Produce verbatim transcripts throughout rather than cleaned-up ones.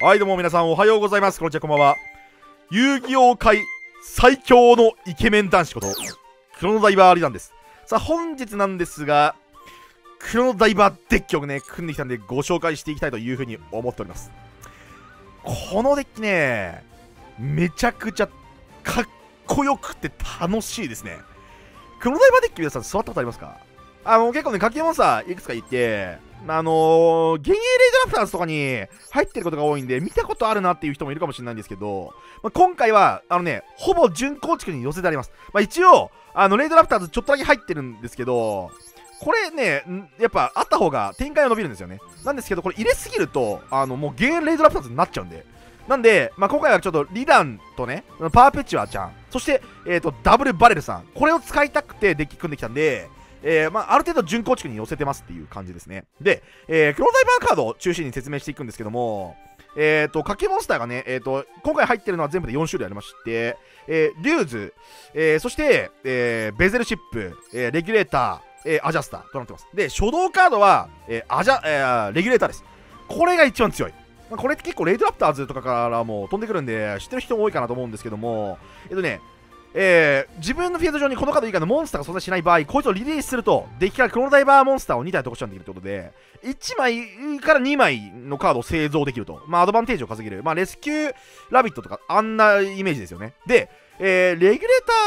はいどうも皆さんおはようございます。こんにちは、こんばんは。遊戯王界最強のイケメン男子こと、クロノダイバーアリダンです。さあ本日なんですが、クロノダイバーデッキをね、組んできたんでご紹介していきたいというふうに思っております。このデッキね、めちゃくちゃかっこよくて楽しいですね。クロノダイバーデッキ皆さん座ったことありますか？あの、結構ね、書き物さ、いくつか言って、あのー、幻影レイドラプターズとかに入ってることが多いんで、見たことあるなっていう人もいるかもしれないんですけど、まあ、今回は、あのね、ほぼ準構築に寄せてあります。まあ、一応、あの、レイドラプターズちょっとだけ入ってるんですけど、これね、やっぱあった方が展開が伸びるんですよね。なんですけど、これ入れすぎると、あの、もう幻影レイドラプターズになっちゃうんで。なんで、まあ、今回はちょっとリダンとね、パーペチュアちゃん、そして、えっと、ダブルバレルさん、これを使いたくてデッキ組んできたんで、えーまあ、ある程度準構築に寄せてますっていう感じですね。で、えー、クロノダイバーカードを中心に説明していくんですけども、えーと、賭けモンスターがね、えーと、今回入ってるのは全部でよん種類ありまして、えー、リューズ、えー、そして、えー、ベゼルシップ、えー、レギュレーター、えー、アジャスターとなってます。で、初動カードは、えーアジャえー、レギュレーターです。これが一番強い。まあ、これって結構レイドラプターズとかからも飛んでくるんで、知ってる人も多いかなと思うんですけども、えっとね、えー、自分のフィールド上にこのカード以外のモンスターが存在しない場合、こいつをリリースするとデッキからクロノダイバーモンスターをに体特殊できるということで、いちまいからにまいのカードを製造できると、まあ、アドバンテージを稼げる、まあ、レスキューラビットとかあんなイメージですよね。で、えー、レギュレー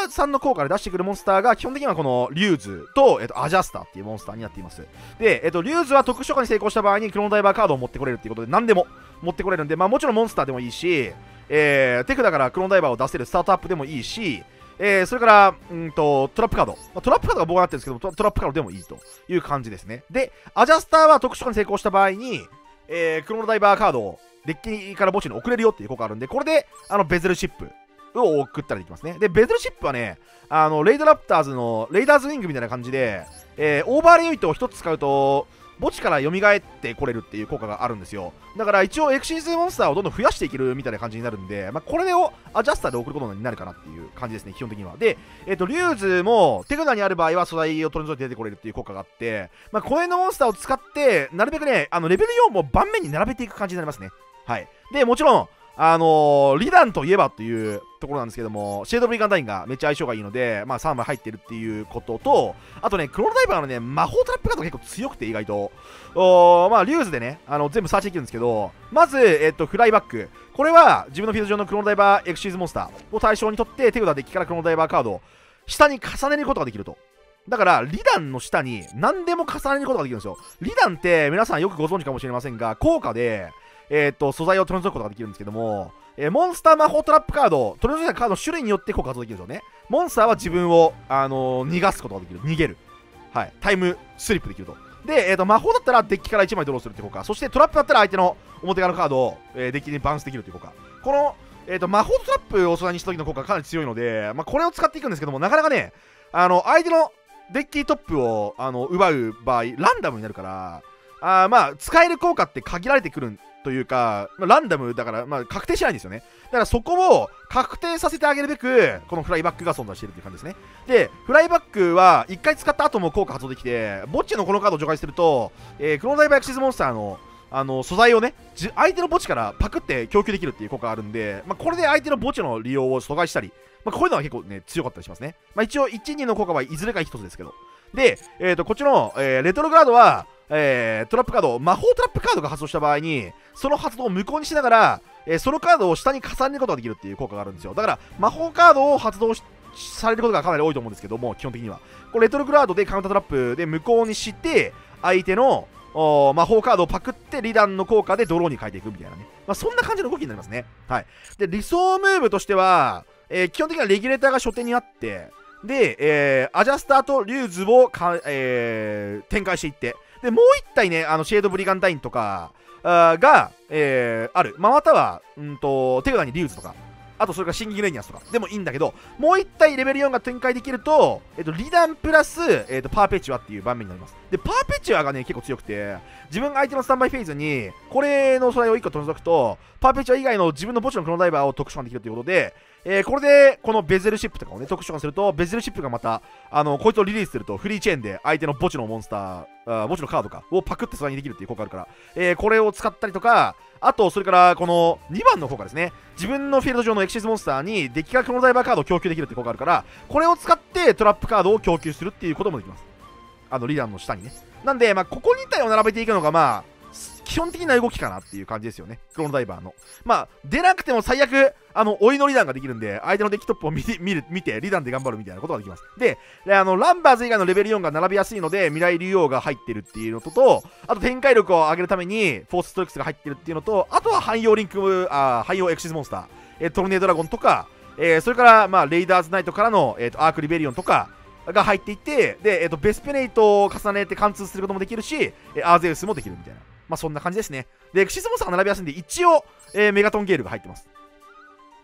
ターさんの効果で出してくるモンスターが基本的にはこのリューズ と,、えー、とアジャスターっていうモンスターになっています。で、えー、とリューズは特殊化に成功した場合にクロノダイバーカードを持ってこれるということで、何でも持ってこれるんで、まあ、もちろんモンスターでもいいし、えー、手札からクロノダイバーを出せるスタートアップでもいいし、えー、それからんとトラップカード、まあ、トラップカードが僕はなってるんですけど、トラ、トラップカードでもいいという感じですね。で、アジャスターは特殊化に成功した場合に、えー、クロノダイバーカードをデッキから墓地に送れるよっていう効果があるんで、これであのベゼルシップを送ったりできますね。で、ベゼルシップはね、あのレイドラプターズのレイダーズウィングみたいな感じで、えー、オーバーレイトをひとつ使うと墓地から蘇ってこれるっていう効果があるんですよ。だから一応エクシーズモンスターをどんどん増やしていけるみたいな感じになるんで、まあ、これをアジャスターで送ることになるかなっていう感じですね、基本的には。で、えっと、リューズも手札にある場合は素材を取り除いて出てこれるっていう効果があって、まあ、この辺のモンスターを使って、なるべくね、あのレベルよんも盤面に並べていく感じになりますね。はい。で、もちろん、あのー、リダンといえばというところなんですけども、シェード・オブ・リカンダインがめっちゃ相性がいいので、まあ、さんまい入ってるっていうことと、あとね、クロノダイバーのね、魔法トラップカードが結構強くて、意外と、おまあ、リューズでね、あの全部サーチできるんですけど、まず、えっと、フライバック。これは自分のフィールド上のクロノダイバーエクシーズモンスターを対象にとって、手札デッキからクロノダイバーカードを下に重ねることができると。だから、リダンの下に何でも重ねることができるんですよ。リダンって皆さんよくご存知かもしれませんが、効果で、えーと素材を取り除くことができるんですけども、えー、モンスター魔法トラップカード、取り除いたカードの種類によって効果発動できるんですよね。モンスターは自分を、あのー、逃がすことができる、逃げる、はい、タイムスリップできると。で、えーと、魔法だったらデッキからいちまいドローするって効果、そしてトラップだったら相手の表側のカードを、えー、デッキにバウンスできるって効果。この、えーと、魔法トラップを素材にした時の効果がかなり強いので、まあ、これを使っていくんですけども、なかなかね、あの相手のデッキトップをあの奪う場合、ランダムになるから、あまあ使える効果って限られてくるんというか、まあ、ランダムだから、まあ、確定しないんですよね。だからそこを確定させてあげるべく、このフライバックが存在しているという感じですね。で、フライバックはいっかい使った後も効果発動できて、墓地のこのカードを除外すると、えー、クロノダイバーエクシーズモンスターの、あの素材をね、相手の墓地からパクって供給できるっていう効果があるんで、まあ、これで相手の墓地の利用を阻害したり、まあ、こういうのは結構ね、強かったりしますね。まあ、一応、いち、にの効果はいずれかひとつですけど。で、えーと、こっちの、えー、レトログラードは、えー、トラップカード、魔法トラップカードが発動した場合に、その発動を無効にしながら、えー、そのカードを下に重ねることができるっていう効果があるんですよ。だから、魔法カードを発動されることがかなり多いと思うんですけども、基本的には。これレトログラードでカウンタートラップで無効にして、相手の魔法カードをパクって、リダンの効果でドローに変えていくみたいなね。まあ、そんな感じの動きになりますね。はい。で、理想ムーブとしては、えー、基本的にはレギュレーターが初手にあって、で、えー、アジャスターとリューズをか、えー、展開していって、で、もう一体ね、あのシェード・ブリガンダインとかあが、えー、ある。まあ、または、んと、手札にリューズとか、あとそれからシンギ・グレニアスとかでもいいんだけど、もう一体レベルよんが展開できると、えっと、リダンプラス、えっと、パーペチュアっていう盤面になります。で、パーペチュアがね、結構強くて、自分が相手のスタンバイフェーズに、これの素材をいっこ取り除くと、パーペチュア以外の自分の墓地のクロノダイバーを特殊化できるということで、えー、これでこのベゼルシップとかをね特殊召喚すると、ベゼルシップがまたあのこいつをリリースするとフリーチェーンで相手の墓地のモンスター、あー墓地のカードかをパクって素材にできるっていう効果あるから、えー、これを使ったりとか、あとそれからこのにばんの効果ですね、自分のフィールド上のエクシスモンスターにデッキがクロノダイバーカードを供給できるって効果あるから、これを使ってトラップカードを供給するっていうこともできます。あのリダンの下にね。なんで、まあ、ここに体を並べていくのがまあ基本的な動きかなっていう感じですよね、クロノダイバーの。まあ、出なくても最悪、あの、追いのリダンができるんで、相手のデッキトップを見て、見る、見て、リダンで頑張るみたいなことができます。で、あの、ランバーズ以外のレベルよんが並びやすいので、未来竜王が入ってるっていうのとと、あと展開力を上げるために、フォースストレックスが入ってるっていうのと、あとは汎用リンク、あ汎用エクシスモンスター、えトルネードラゴンとか、えー、それから、まあ、レイダーズナイトからの、えーと、アークリベリオンとか、が入っていて、で、えーと、ベスペネイトを重ねて貫通することもできるし、アーゼウスもできるみたいな。まあそんな感じですね。で、エクシスモンスターが並びやすいんで、一応、えー、メガトンゲールが入ってます。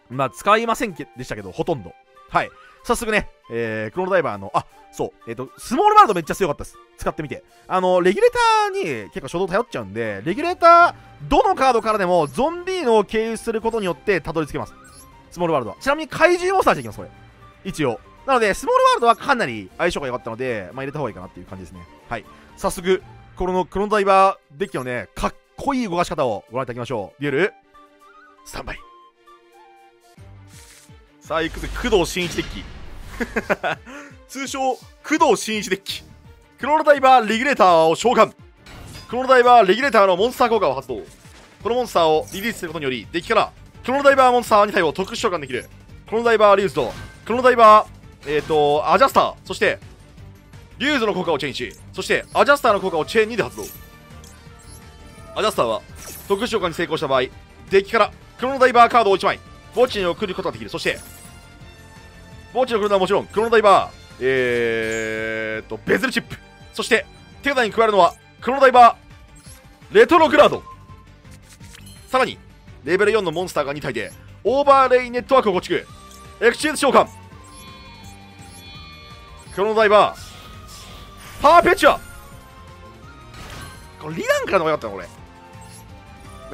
まあ、使いませんけでしたけど、ほとんど。はい。早速ね、えー、クロノダイバーの、あ、そう、えっと、スモールワールドめっちゃ強かったです。使ってみて。あの、レギュレーターに結構初動頼っちゃうんで、レギュレーター、どのカードからでも、ゾンビーノを経由することによって、たどり着けます。スモールワールドは。ちなみに、怪獣モンスターしていきます、これ。一応。なので、スモールワールドはかなり相性が良かったので、まあ、入れた方がいいかなっていう感じですね。はい。早速、このクロノダイバーデッキのね、かっこいい動かし方をご覧いただきましょう。デュエル、スタンバイ。さあ、いくぜ、工藤新一デッキ。通称、工藤新一デッキ。クロノダイバーレギュレーターを召喚。クロノダイバーレギュレーターのモンスター効果を発動。このモンスターをリリースすることにより、デッキからクロノダイバーモンスターに体を特殊召喚できる。クロノダイバーリューズと、クロノダイバー、えっと、アジャスター、そして、リューズの効果をチェーンし、そしてアジャスターの効果をチェーンにで発動。アジャスターは特殊召喚に成功した場合、デッキからクロノダイバーカードをいちまい墓地に送ることができる。そして墓地に送るのはもちろんクロノダイバー、えー、っとベゼルチップ、そして手札に加えるのはクロノダイバーレトログラード、さらにレベルよんのモンスターがに体でオーバーレイネットワークを構築。エクシーズ召喚、クロノダイバーパーペチュア、これリランからの方が良かったな、これ。ま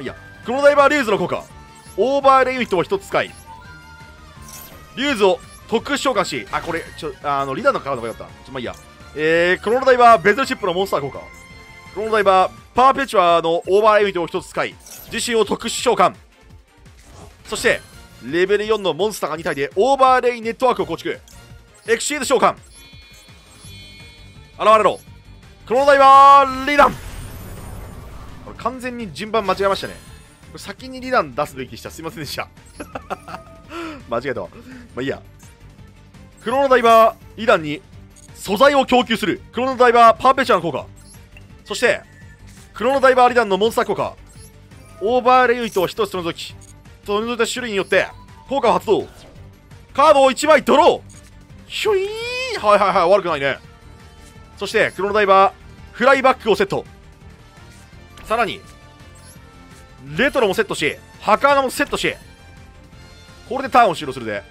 あ、いいや。クロノダイバーリューズの効果、オーバーレイユニットをひとつ使い、リューズを特殊召喚し、あ、これ、ちょ、あの、リランのからの方が良かった。ちょ、まあ、いいや。えー、クロノダイバーベゼルシップのモンスター効果、クロノダイバーパーペチュアのオーバーレイユニットをひとつ使い、自身を特殊召喚。そして、レベルよんのモンスターがに体でオーバーレイネットワークを構築。エクシーズ召喚。現れろ、クロノダイバーリダン。これ完全に順番間違えましたね。これ先にリダン出すべきでした。すいませんでした。間違えたわ。まあいいや。クロノダイバーリダンに素材を供給するクロノダイバーパーペチュアの効果。そして、クロノダイバーリダンのモンスター効果。オーバーレイユニットをひとつ取り除き、取り除いた種類によって効果を発動。カードをいちまいドロー。ひょいー。はいはいはい、悪くないね。そしてクロノダイバーフライバックをセット、さらにレトロもセットし、ハカーナもセットし、これでターンを終了する。で、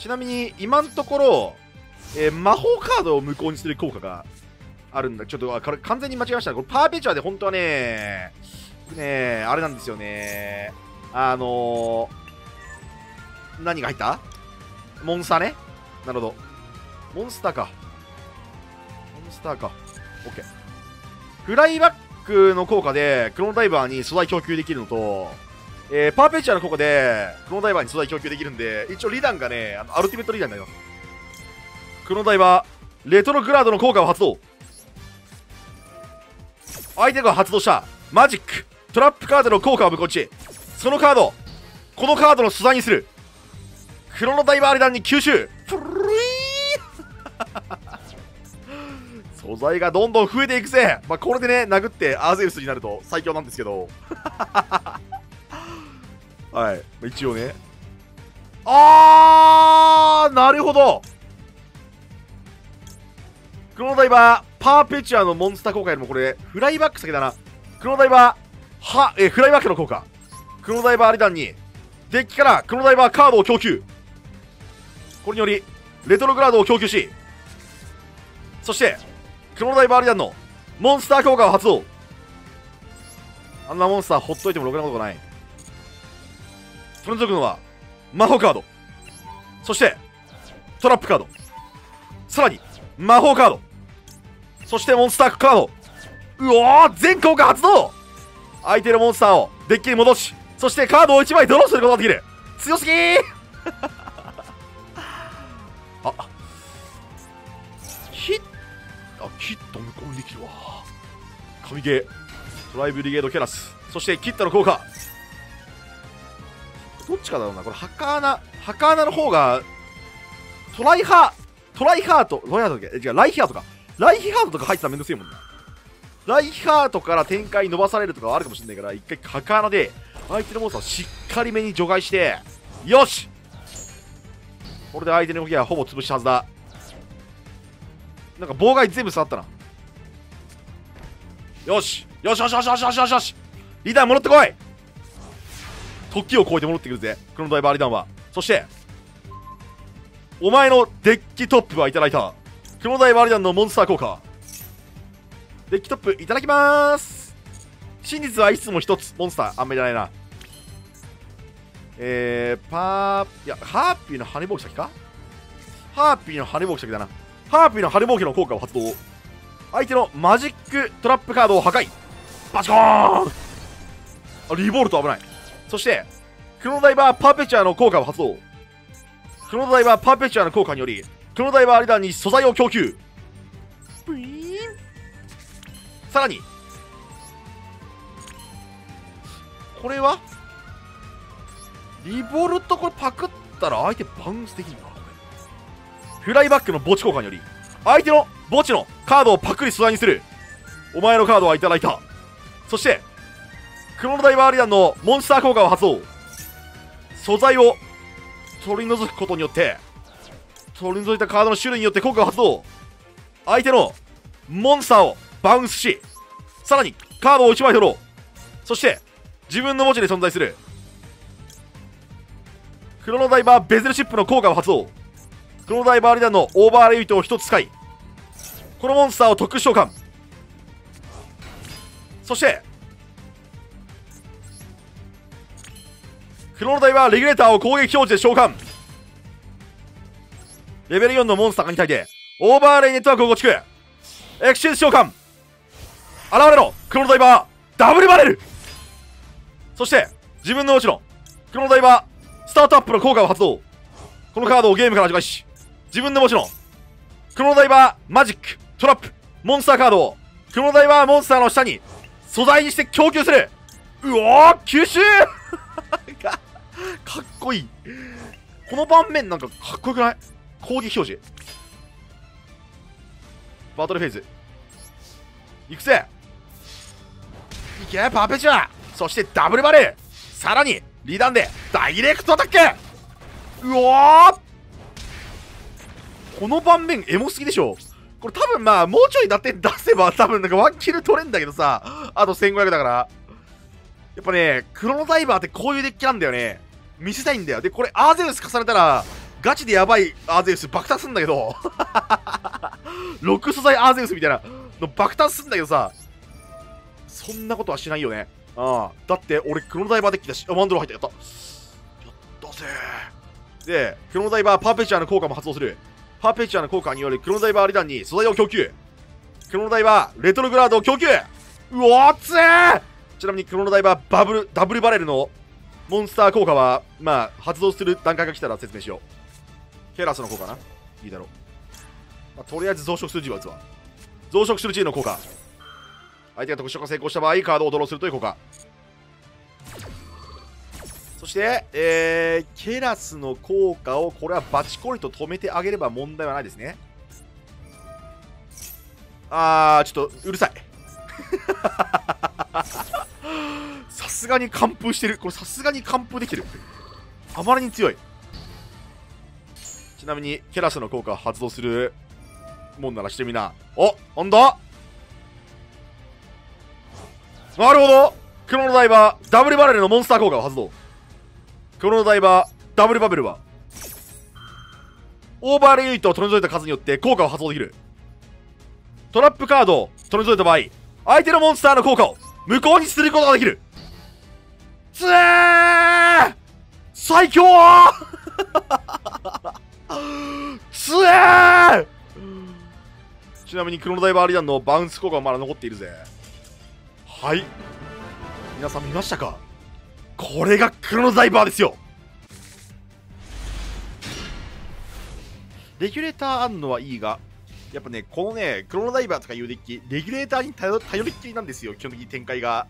ちなみに今のところ、えー、魔法カードを無効にする効果があるんだ。ちょっとこれ完全に間違えました。これパーペチュアで本当はねねあれなんですよね。あのー、何が入った？モンスターね。なるほど、モンスターかスターか。オッケー。フライバックの効果でクロノダイバーに素材供給できるのと、えー、パーペチュアの効果でクロノダイバーに素材供給できるんで、一応リダンがね、あのアルティメットリダンになります。クロノダイバーレトログラードの効果を発動。相手が発動したマジックトラップカードの効果を無効にし、そのカードこのカードの素材にする。クロノダイバーリダンに吸収。プルルルイー素材がどんどん増えていくぜ。まあ、これでね、殴ってアーゼウスになると最強なんですけど。はい。一応ね。あー、なるほど。クロノダイバー、パーペチュアのモンスター効果よりもこれ、フライバック先だな。クロノダイバー、は、え、フライバックの効果。クロノダイバーリダンに、デッキからクロノダイバーカードを供給。これにより、レトログラードを供給し、そして、クロノダイバーリダンのモンスター効果を発動。あんなモンスターほっといてもろくなことがない。取り除くのは魔法カード、そしてトラップカード、さらに魔法カード、そしてモンスターカード。うおー、全効果発動。相手のモンスターをデッキに戻し、そしてカードをいちまいドローすることができる。強すぎーあヒッあキット無効にできるわ。神ゲートライブリゲードキャラス、そしてキットの効果、どっちかだろうな。これハカーナハカーナの方がトライハトライハートトライハートだっけ、違う、ライヒハートかライヒハートとか入ってたらめんどくせえもんな。ライヒハートから展開伸ばされるとかはあるかもしれないから、一回ハカーナで相手のモンスターをしっかりめに除外して、よし、これで相手の動きはほぼ潰したはずだ。なんか妨害全部触ったな。よしよしよしよしよしよしよしよし、リダン戻ってこい。時を超えて戻ってくるぜ、クロノダイバーリダンは。そしてお前のデッキトップはいただいた。クロノダイバーリダンのモンスター効果、デッキトップいただきまーす。真実はいつも一つ、モンスターあんまりじゃないな。えー、パーいやハーピーの羽ぼうき先か、ハーピーの羽ぼうき先だな。ハーピーの羽ぼうきの効果を発動、相手のマジックトラップカードを破壊、バチコーン、あリボルト危ない。そしてクロノダイバーパペチュアの効果を発動、クロノダイバーパペチュアの効果によりクロノダイバーリダンに素材を供給、ブイーン。さらにこれはリボルト、これパクったら相手バウンスできるな。フライバックの墓地効果により相手の墓地のカードをパクリ素材にする。お前のカードはいただいた。そしてクロノダイバーリダンのモンスター効果を発動、素材を取り除くことによって取り除いたカードの種類によって効果を発動、相手のモンスターをバウンスし、さらにカードをいちまい取ろう。そして自分の墓地で存在するクロノダイバーベゼルシップの効果を発動、クロノダイバーリダンのオーバーレイトをひとつ使い、このモンスターを特殊召喚。そしてクロノダイバーレギュレーターを攻撃表示で召喚、レベルよんのモンスターがに体でオーバーレイネットワークを構築、エクシーズ召喚、現れろクロノダイバーダブルバレル。そして自分のうちのクロノダイバースタートアップの効果を発動、このカードをゲームから除外し、自分のもちろんクロノダイバーマジックトラップモンスターカードをクロノダイバーモンスターの下に素材にして供給する。うおー、吸収かっこいい。この盤面なんかかっこよくない？攻撃表示バトルフェーズ行くぜ、いけパペチュア、そしてダブルバレル、さらにリダンでダイレクトアタック。うおー、この盤面エモすぎでしょ。これ多分まあもうちょいだって出せば多分なんかワンキル取れんだけどさ、あとせんごひゃくだから。やっぱねクロノダイバーってこういうデッキなんだよね。見せたいんだよ。でこれアーゼウス重ねたらガチでやばいアーゼウス爆発すんだけどろく素材アーゼウスみたいなの爆発すんだけどさ、そんなことはしないよね。ああ、だって俺クロノダイバーデッキだし、あマンドロ入った、やったやったぜ。でクロノダイバーパーペチュアの効果も発動する。パーペチュアの効果によりクロノダイバーリダンに素材を供給、クロノダイバーレトログラードを供給。うおーつえ。ちなみにクロノダイバーバブルダブルバレルのモンスター効果はまあ発動する段階が来たら説明しよう。ケラスの効果な、いいだろう、まあ、とりあえず増殖する G は打つわ。増殖する G の効果、相手が特殊化成功した場合カードをドローするという効果。そして、えー、ケラスの効果をこれはバチコリと止めてあげれば問題はないですね。あーちょっとうるさいさすがに完封してる、これさすがに完封できてる、あまりに強い。ちなみにケラスの効果を発動するもんならしてみな。お、なんだ、なるほど、クロノダイバーダブルバレルのモンスター効果を発動、クロノダイバーダブルバベルはオーバーレイトを取り除いた数によって効果を発動できる。トラップカードを取り除いた場合相手のモンスターの効果を無効にすることができる。つえー、最強つえー。ちなみにクロノダイバーアリダンのバウンス効果はまだ残っているぜ。はい、皆さん見ましたか、これがクロノダイバーですよ。レギュレーターあんのはいいが、やっぱね、このね、クロノダイバーとかいうデッキ、レギュレーターに 頼, 頼りっきりなんですよ、基本的に展開が。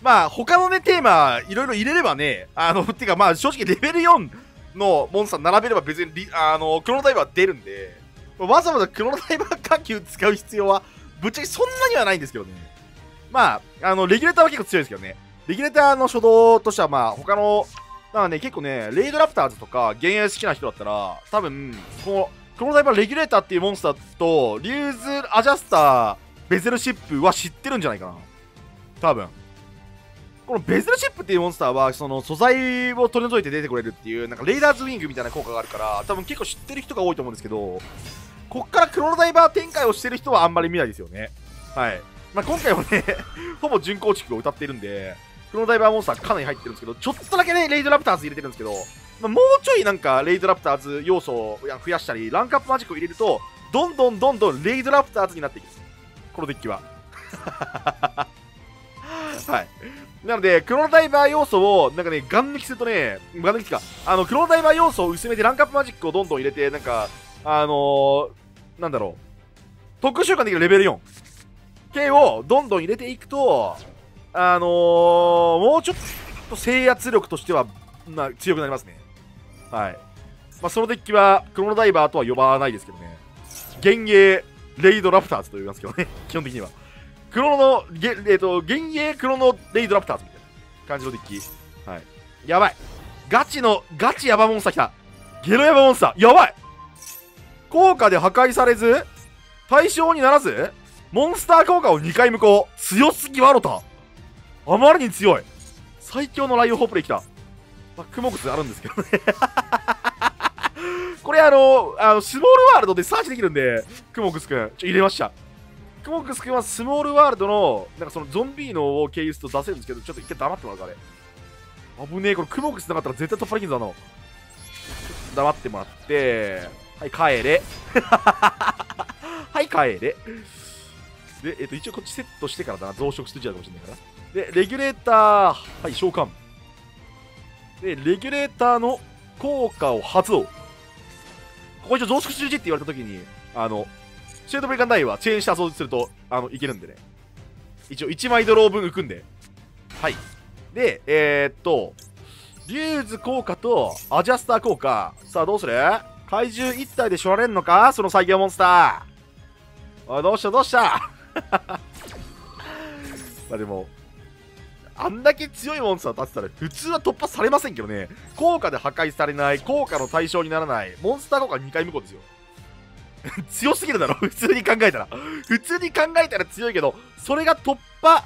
まあ、他のね、テーマ、いろいろ入れればね、あの、てかまあ、正直レベルよんのモンスター並べれば別にリ、あの、クロノダイバー出るんで、わざわざクロノダイバー下級使う必要は、ぶっちゃけそんなにはないんですけどね。まあ、あの、レギュレーターは結構強いですけどね。レギュレーターの初動としては、まあ、他の、だからね、結構ね、レイドラプターズとか、幻影好きな人だったら、多分、この、クロノダイバーレギュレーターっていうモンスターとリューズアジャスターベゼルシップは知ってるんじゃないかな。多分このベゼルシップっていうモンスターはその素材を取り除いて出てくれるっていうなんかレイダーズウィングみたいな効果があるから、多分結構知ってる人が多いと思うんですけど、こっからクロノダイバー展開をしてる人はあんまり見ないですよね。はい、まあ、今回はねほぼ準構築を歌っているんでクロノダイバーモンスターかなり入ってるんですけど、ちょっとだけねレイドラプターズ入れてるんですけど、もうちょいなんかレイドラプターズ要素を増やしたりランクアップマジックを入れるとどんどんどんどんレイドラプターズになっていくんですこのデッキははい、なのでクロノダイバー要素をなんかねガン抜きするとね、ガン抜きかあのクロノダイバー要素を薄めてランクアップマジックをどんどん入れて、なんかあのー、なんだろう、特殊召喚できるレベルよん系をどんどん入れていくと、あのー、もうちょっと制圧力としてはな強くなりますね。はい、まあ、そのデッキはクロノダイバーとは呼ばないですけどね、幻影レイドラプターズと呼びますけどね基本的にはクロノのげ、えー、と幻影クロノレイドラプターズみたいな感じのデッキ。はい、やばい、ガチのガチヤバモンスター来た、ゲロヤバモンスターやばい、効果で破壊されず対象にならずモンスター効果をにかい無効、強すぎワロタ、あまりに強い、最強のライオンホープレイ来た。まあ、クモクスあるんですけどねこれあのあのスモールワールドでサーチできるんで、クモクスくんちょ入れました。クモクスくんはスモールワールドのなんかそのゾンビーノを経由すると出せるんですけど、ちょっと一回黙ってもらうか、あれ危ねえ、これクモクスなかったら絶対突破できるぞ、あの黙ってもらって、はい帰れはい帰れで、えっと一応こっちセットしてからだな、増殖してちゃうかもしれないからで、レギュレーターはい召喚で、レギュレーターの効果を発動。ここ一応増殖中止って言われたときに、あの、シェードブレイカーナインはチェーンして遊んですると、あの、いけるんでね。一応いちまいドロー分浮くんで。はい。で、えー、っと、リューズ効果とアジャスター効果。さあ、どうする？怪獣いち体でしょられんのか？その最強モンスター。あ、どうしたどうしたまあでも、あんだけ強いモンスター立てたら普通は突破されませんけどね。効果で破壊されない、効果の対象にならない、モンスター効果にかい無効ですよ強すぎるだろ普通に考えたら普通に考えたら強いけど、それが突破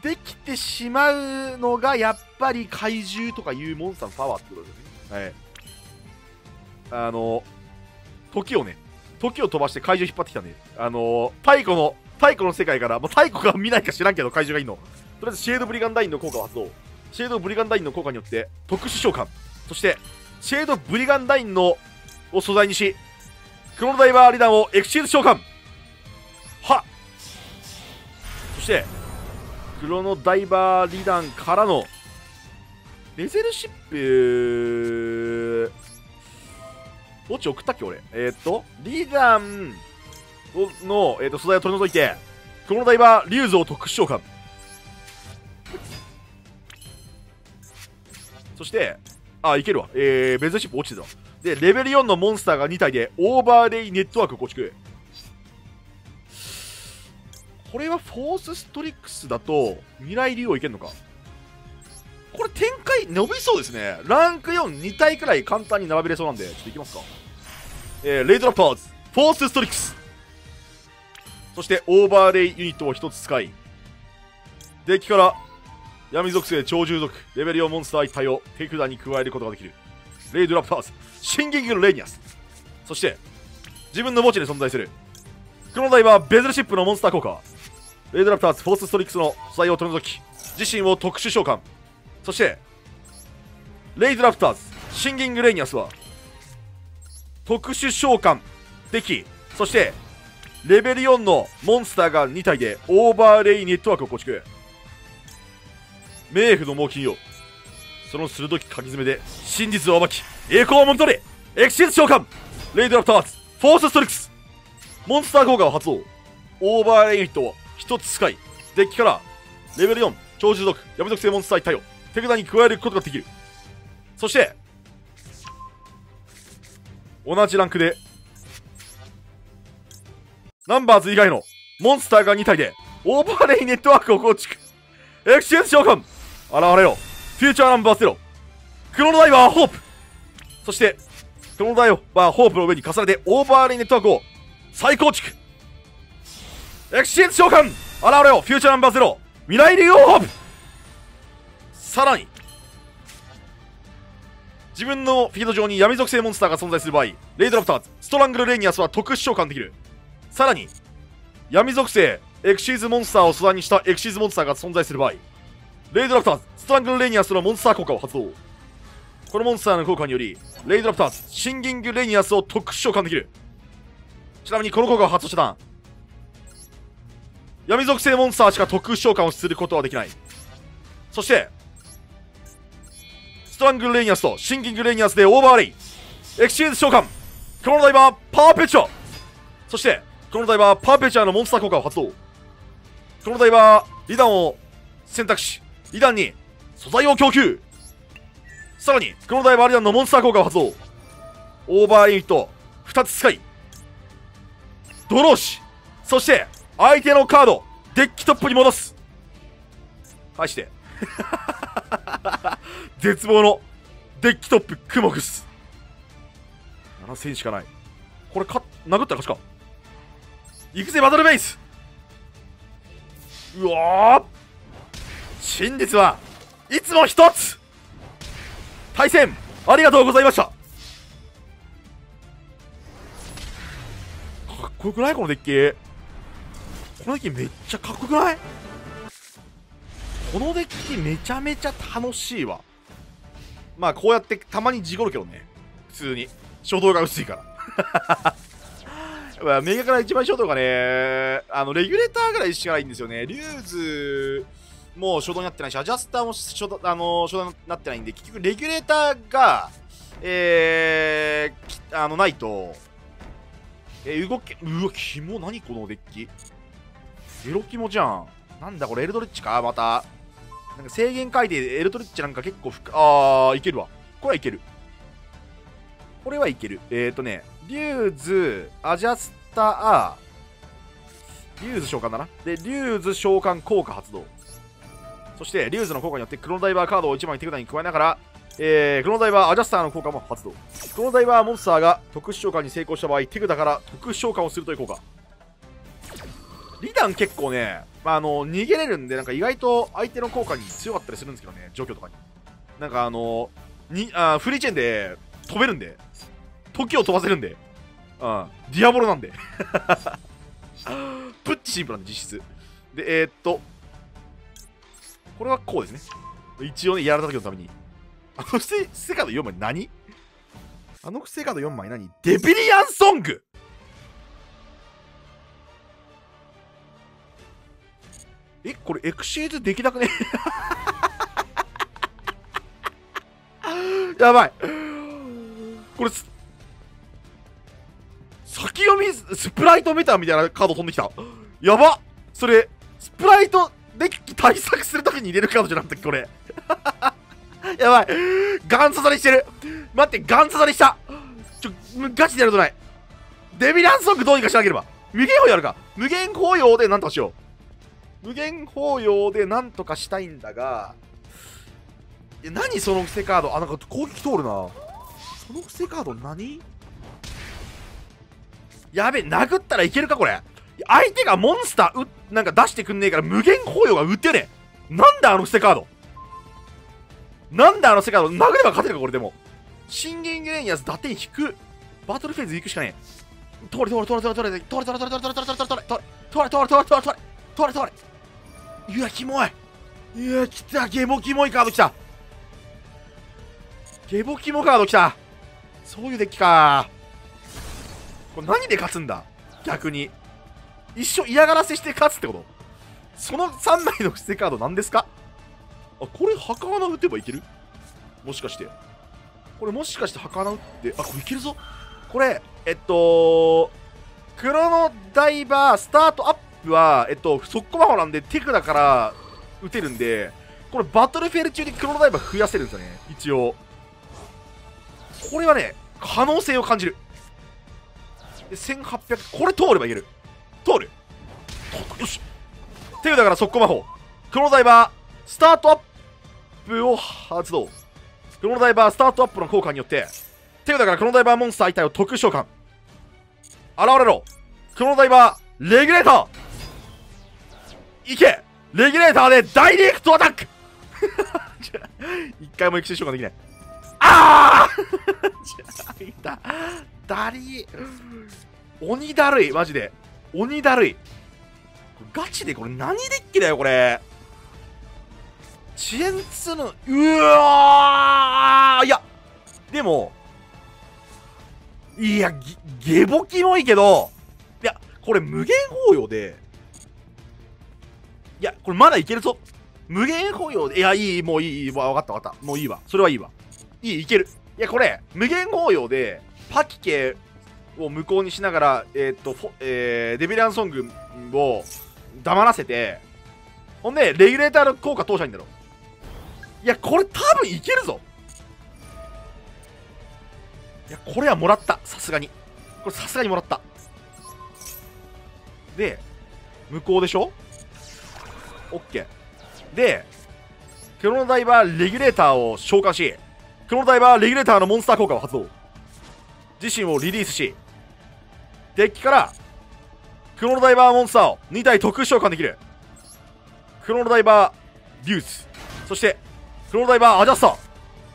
できてしまうのがやっぱり怪獣とかいうモンスターのパワーってことですね。はい、あの時をね時を飛ばして怪獣引っ張ってきたんで、あの太古の太古の世界から、もう太古が見ないか知らんけど怪獣がいいの、とりあえずシェードブリガンダインの効果を発動。シェードブリガンダインの効果によって特殊召喚、そしてシェードブリガンダインのを素材にしクロノダイバーアリダンをエクシール召喚は、そしてクロノダイバーアリダンからのベゼルシップどっち送ったっけ俺、えー、っとリダンの、えー、っと素材を取り除いてクロノダイバーリューズを特殊召喚、そして、あ、いけるわ。えー、ベゼルシップ落ちてたわ。で、レベルよんのモンスターがに体で、オーバーレイネットワークを構築。これはフォースストリックスだと、未来竜王いけるのか。これ展開伸びそうですね。ランクよん、に体くらい簡単に並べれそうなんで、ちょっといきますか。えー、レイドラッパーズ、フォースストリックス。そして、オーバーレイユニットをひとつ使い、デッキから、闇属性超獣族レベルよんモンスターいち体を手札に加えることができるレイドラプターズ進撃のレイニアス、そして自分の墓地に存在するクロノダイバーベゼルシップのモンスター効果レイドラプターズフォースストリックスの素材を取り除き自身を特殊召喚、そしてレイズラプターズ、シンギングレニアスは特殊召喚でき、そしてレベルよんのモンスターがに体でオーバーレイネットワークを構築。冥府の猛禽よ、その鋭き書き詰めで真実を暴き、栄光をもぎ取れ。エクシーズ召喚、レイズラプターズ、フォースストリックス。モンスター効果を発動。オーバーレイネットをひとつ使い、デッキからレベルよん超獣属闇属性モンスターいっ体を手札に加えることができる。そして同じランクでナンバーズ以外のモンスターがに体でオーバーレイネットワークを構築。エクシーズ召喚、現れよフューチャーナンバーゼロ、クロノダイバーホープ。そしてクロノダイバーホープの上に重ねてオーバーレイネットワークを再構築。エクシーズ召喚、現れよフューチャーナンバーゼロ、未来竜王ホープ。さらに自分のフィールド上に闇属性モンスターが存在する場合、レイズラプターズ、ストラングルレニアスは特殊召喚できる。さらに闇属性エクシーズモンスターを素材にしたエクシーズモンスターが存在する場合、レイズラプターズ、ストラングルレニアスのモンスター効果を発動。このモンスターの効果によりレイズラプターズ、シンギングレニアスを特殊召喚できる。ちなみにこの効果を発動した段、闇属性モンスターしか特殊召喚をすることはできない。そしてストラングルレニアスとシンギングレニアスでオーバーレイ、エクシーズ召喚、クロノダイバーパーペチュア。そしてクロノダイバーパーペチュアのモンスター効果を発動。クロノダイバーリダンを選択し、リダンに素材を供給。さらにクロノダイバーリダンのモンスター効果を発動。オーバーレイとふたつ使い、ドローし、そして相手のカードデッキトップに戻す。返して絶望のデッキトップクモグス。ななせんしかない。これか殴ったら勝ちか。行くぜバトルベース。うわー、真実はいつも一つ。対戦ありがとうございました。かっこよくないこのデッキ。このデッキめっちゃかっこよくない？このデッキめちゃめちゃ楽しいわ。まあこうやってたまに事故るけどね、普通に初動が薄いからメガから一番初動がね、あのレギュレーターぐらいしかないんですよね。リューズも初動になってないし、アジャスターも初動、あのー、初動になってないんで、結局レギュレーターがえー、あのないと、えー、動け。うわキモ、何このデッキエロキモじゃん。なんだこれ、エルドリッチか。またなんか制限回でエルドリッチなんか結構深、あーいけるわ。これはいける、これはいける。えっ、ー、とね、リューズアジャスター、リューズ召喚だな。でリューズ召喚効果発動。そしてリューズの効果によってクロノダイバーカードをいち枚手札に加えながら、えー、クロノダイバーアジャスターの効果も発動。クロノダイバーモンスターが特殊召喚に成功した場合、手札から特殊召喚をするという効果。リダン結構ね、まあ、あの逃げれるんで、なんか意外と相手の効果に強かったりするんですけどね、状況とかに。なんかあのにあフリーチェーンで飛べるんで、時を飛ばせるんで、あディアボロなんでプッチシンプルなんで実質で、えー、っとこれはこうですね、一応ね、やられた時のためにあの癖癖カードよん枚何、あの癖カードよん枚何、デビリアンソング。え、これエクシーズできなくねやばい、これ先読みスプライトメーターみたいなカード飛んできた。やば、それスプライトデッキ対策するときに入れるカードじゃなかったっけこれやばい、ガン刺さりしてる。待って、ガン刺さりした。ちょガチでやるとない。デビランソングどうにかしてあげれば。無限包容あるか、無限包容でなんとかしよう。無限包容でなんとかしたいんだが、いや何その癖カード、あ、なんか攻撃通るな。その癖カード何、やべえ、殴ったらいけるかこれ。相手がモンスターうなんか出してくんねえから、無限包容が打てねえ。なんだあの癖カード、なんだあの癖カード。殴れば勝てるかこれ。でもシンギングレニアス打点引く、バトルフェーズ行くしかねえ。通れ通れ通れ通れ通れ通れ通れ通れ通れ通れ通れ通れ通れ通れ通れ通れ通れ通れ通れ。いやキモい、いやきた、ゲモキモいカードきた。ゲボキモカードきた。そういうデッキか。これ何で勝つんだ逆に。一生嫌がらせして勝つってこと。そのさんまいの伏せカード何ですか。あ、これ墓穴打てばいける。もしかしてこれもしかして墓穴打って、あ、これいけるぞこれ。えっとクロノダイバースタートアップはえっと速攻魔法なんで手札から打てるんで、これバトルフェール中にクロノダイバー増やせるんですよね一応。これはね可能性を感じる。でせんはっぴゃく、これ通ればいける。通る、よし。手札から速攻魔法クロノダイバースタートアップを発動。クロノダイバースタートアップの効果によって手札からクロノダイバーモンスター一体を特殊召喚。現れろクロノダイバーレギュレーター。いけレギュレーターでダイレクトアタック一回も育成召喚できない。ああいただりー、鬼だるい、マジで鬼だるい。ガチでこれ何デッキだよこれ。遅延するの、うわー、いやでもいやゲボキもいいけど、いやこれ無限包容で、いやこれまだいけるぞ無限包容で。いやいい、もういい、わかったわかった、もういいわ、それはいいわ、いい、いける。いやこれ無限包容でパキケを無効にしながら、えーっとえー、デビランソングを黙らせて、ほんでレギュレーターの効果通したいんだろ。いやこれ多分いけるぞ。いやこれはもらった、さすがにこれさすがにもらった。で無効でしょ、 OK でクロノダイバーレギュレーターを召喚し、クロノダイバーレギュレーターのモンスター効果を発動。自身をリリースし、デッキからクロノダイバーモンスターをに体特殊召喚できる。クロノダイバーリューズ、そしてクロノダイバーアジャスター、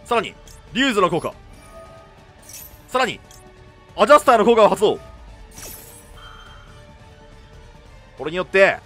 さらにリューズの効果、さらにアジャスターの効果を発動。これによって